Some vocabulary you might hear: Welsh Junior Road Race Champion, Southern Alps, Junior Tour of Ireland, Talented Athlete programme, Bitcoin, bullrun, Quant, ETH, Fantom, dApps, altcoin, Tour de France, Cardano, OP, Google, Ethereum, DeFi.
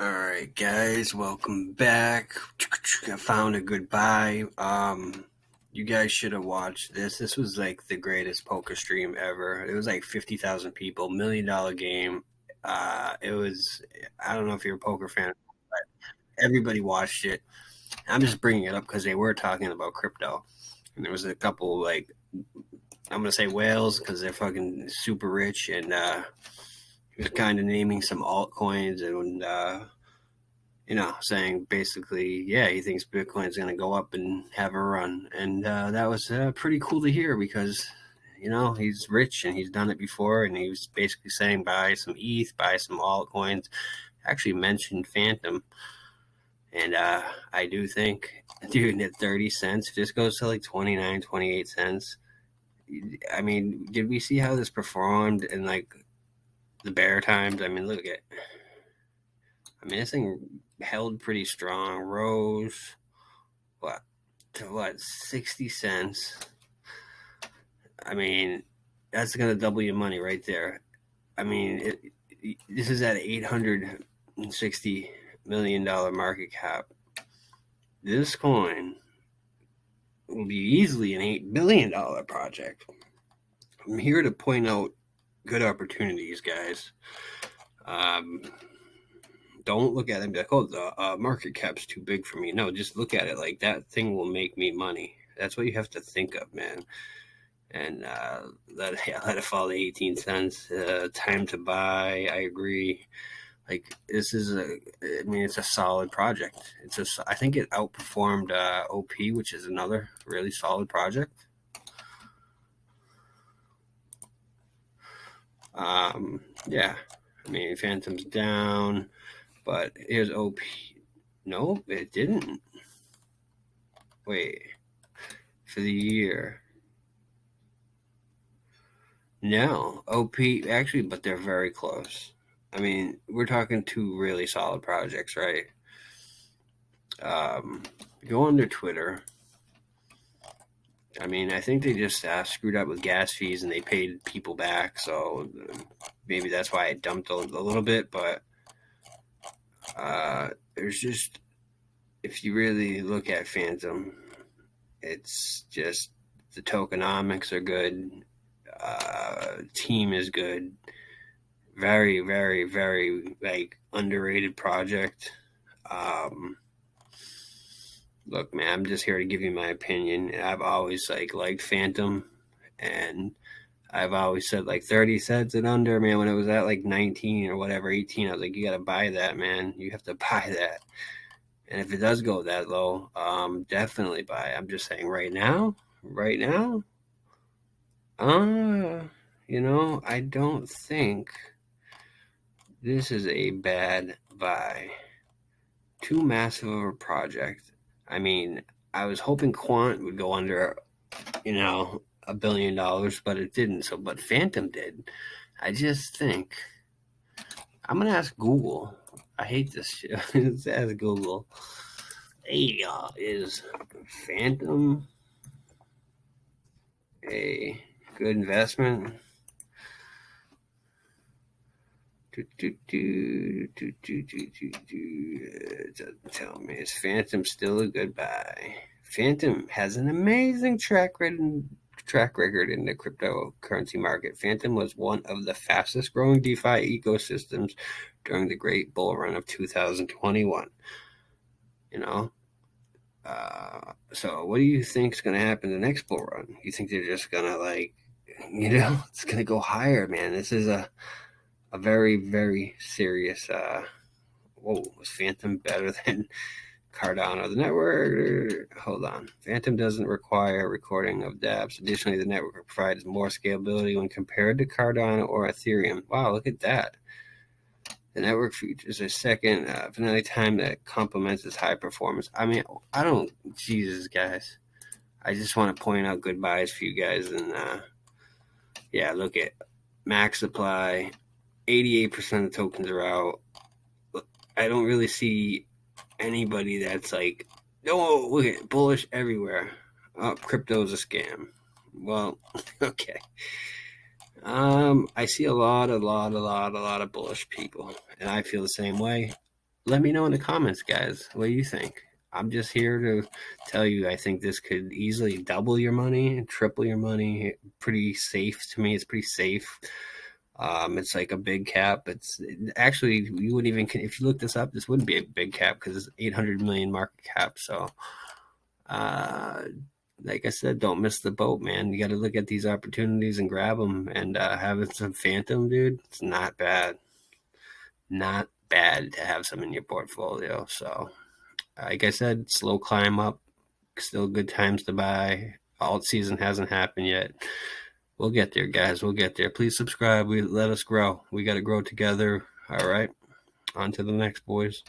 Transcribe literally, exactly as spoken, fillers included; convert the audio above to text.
All right, guys, welcome back. I found a good buy. Um, you guys should have watched this. This was like the greatest poker stream ever. It was like fifty thousand people, million dollar game. Uh, it was, I don't know if you're a poker fan, but everybody watched it. I'm just bringing it up because they were talking about crypto. And there was a couple, like, I'm going to say whales because they're fucking super rich. And uh, he was kind of naming some altcoins and, uh, you know, saying basically, yeah, he thinks Bitcoin's going to go up and have a run. And uh, that was uh, pretty cool to hear because, you know, he's rich and he's done it before. And he was basically saying buy some E T H, buy some altcoins. Actually mentioned Fantom. And uh, I do think, dude, at thirty cents, if this goes to like twenty-nine, twenty-eight cents, I mean, did we see how this performed in like the bear times? I mean, look at, I mean, this thing held pretty strong, rose, what, to what, sixty cents. I mean, that's going to double your money right there. I mean, it, it, this is at eight hundred sixty million dollar market cap. This coin will be easily an eight billion dollar project. I'm here to point out good opportunities, guys. Um, don't look at it and be like, "Oh, the uh, market cap's too big for me." No, just look at it like that thing will make me money. That's what you have to think of, man. And uh, let yeah, let it fall to eighteen cents. Uh, time to buy. I agree. Like, this is a, I mean, it's a solid project. It's a, I think it outperformed uh, O P, which is another really solid project. Um, yeah, I mean, Fantom's down, but here's O P. Nope, it didn't. Wait, for the year. No, O P, actually, but they're very close. I mean, we're talking two really solid projects, right? Um, go on their Twitter. I mean, I think they just uh, screwed up with gas fees and they paid people back. So maybe that's why I dumped a, a little bit. But uh, there's just, if you really look at Fantom, it's just the tokenomics are good. Uh, team is good. Very, very, very, like, underrated project. Um, look, man, I'm just here to give you my opinion. I've always, like, liked Fantom. And I've always said, like, thirty cents and under, man. When it was at, like, nineteen or whatever, eighteen, I was like, you got to buy that, man. You have to buy that. And if it does go that low, um, definitely buy it. I'm just saying right now, right now, uh, you know, I don't think... this is a bad buy. Too massive of a project. I mean, I was hoping Quant would go under, you know, a billion dollars, but it didn't. So, but Fantom did. I just think I'm gonna ask Google. I hate this shit. Let's ask Google. Hey, y'all, is Fantom a good investment? Do, do, do, do, do, do, do, do. It doesn't tell me. Is Fantom still a good buy? Fantom has an amazing track record, track record in the cryptocurrency market. Fantom was one of the fastest growing DeFi ecosystems during the great bull run of two thousand twenty-one. You know? Uh, so what do you think is going to happen the next bull run? You think they're just going to, like, you know, it's going to go higher, man. This is a... A very, very serious, uh, whoa, was Fantom better than Cardano? The network, hold on. Fantom doesn't require recording of dApps. Additionally, the network provides more scalability when compared to Cardano or Ethereum. Wow, look at that. The network features a second uh, finale time that complements its high performance. I mean, I don't, Jesus, guys. I just want to point out good buys for you guys. And, uh, yeah, look at max supply. eighty-eight percent of tokens are out. I don't really see anybody that's like, oh, look at it, bullish everywhere. Oh, crypto's a scam. Well, okay. Um, I see a lot, a lot, a lot, a lot of bullish people, and I feel the same way. let me know in the comments, guys, what do you think? I'm just here to tell you, I think this could easily double your money, triple your money. Pretty safe to me. It's pretty safe. Um, it's like a big cap. It's actually, you wouldn't even, if you look this up, this wouldn't be a big cap because it's eight hundred million market cap. So, uh, like I said, don't miss the boat, man. You got to look at these opportunities and grab them. And uh, having some Fantom, dude, it's not bad. Not bad to have some in your portfolio. So, like I said, slow climb up. Still good times to buy. Alt season hasn't happened yet. We'll get there, guys. We'll get there. Please subscribe. We let us grow. We got to grow together. All right. On to the next, boys.